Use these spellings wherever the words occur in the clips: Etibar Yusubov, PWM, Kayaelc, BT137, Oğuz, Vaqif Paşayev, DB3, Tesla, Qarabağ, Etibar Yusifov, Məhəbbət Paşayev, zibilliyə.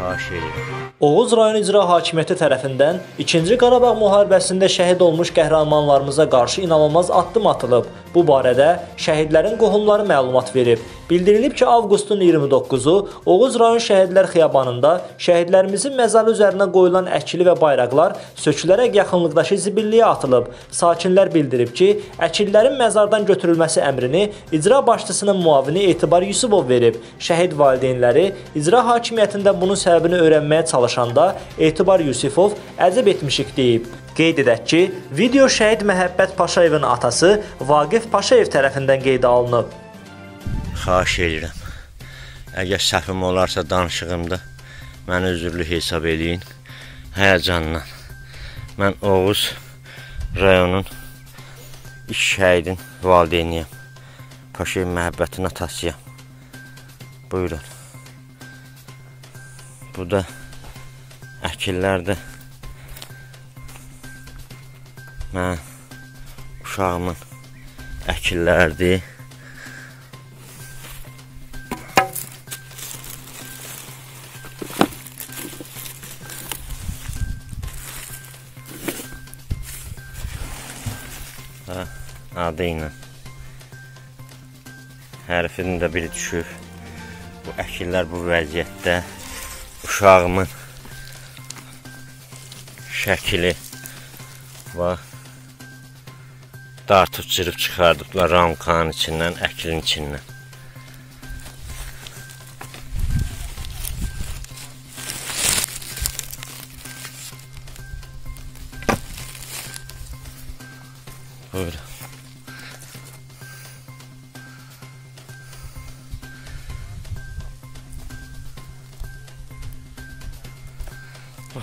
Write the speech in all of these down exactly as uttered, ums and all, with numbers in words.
Paşayev. Oğuz rayon icra hakimiyyəti tərəfindən ikinci Qarabağ müharibəsində şəhid olmuş qəhrəmanlarımıza qarşı inanılmaz addım atılıb. Bu barədə şəhidlərin qohumları məlumat verib. Bildirilib ki, avqustun iyirmi doqquzu Oğuz rayon şəhidlər xiyabanında şəhidlərimizin məzarı üzərinə qoyulan əkili və bayraqlar sökülərək yaxınlıqdakı zibilliyə atılıb. Sakinlər bildirib ki, əkillərin məzardan götürülməsi əmrini icra başçısının müavini Etibar Yusubov verib. Şəhid valideynləri icra hakimiyyətində bunun səbəbini öyrənməyə çalışanda Etibar Yusifov "Əcəb etmişik" deyib. Qeyd edək ki, video şəhid Məhəbbət Paşayevin atası Vaqif Paşayev tərəfindən qeydə alınıb. Xahiş edirəm, əgər səhvim olarsa danışığımda məni üzürlü hesab edin. Həyəcanla, mən Oğuz rayonun iki şəhidin valideyniyəm, Paşayev Məhəbbətin atasıyam. Buyurun. Bu da əkillərdə mən uşağımın əkillərdir. Adı ilə hərfinin də biri düşür. Bu əkillər bu vəziyyətdə uşağımın şəkili bax dartıb cırıb çıxardıblar ramkanın içindən, əkilin içindən. Buyurun.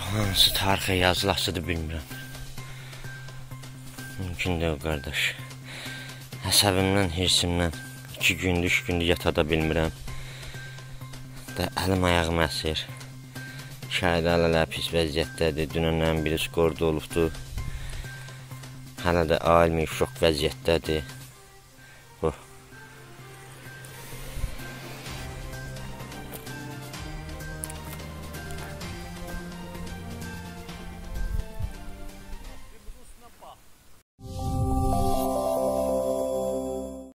Hansı tarixə yazılasıdır bilmirəm. Mümkün deyil qardaş. Əsəbimdən, hirsimdən iki gündür, üç gündür yatada bilmirəm. Də əlim ayağım əsir. Şəhid hələ pis vəziyyətdədir. Dünəndən biri skorda olubdu. Hələ də ailmi şok vəziyyətdədir.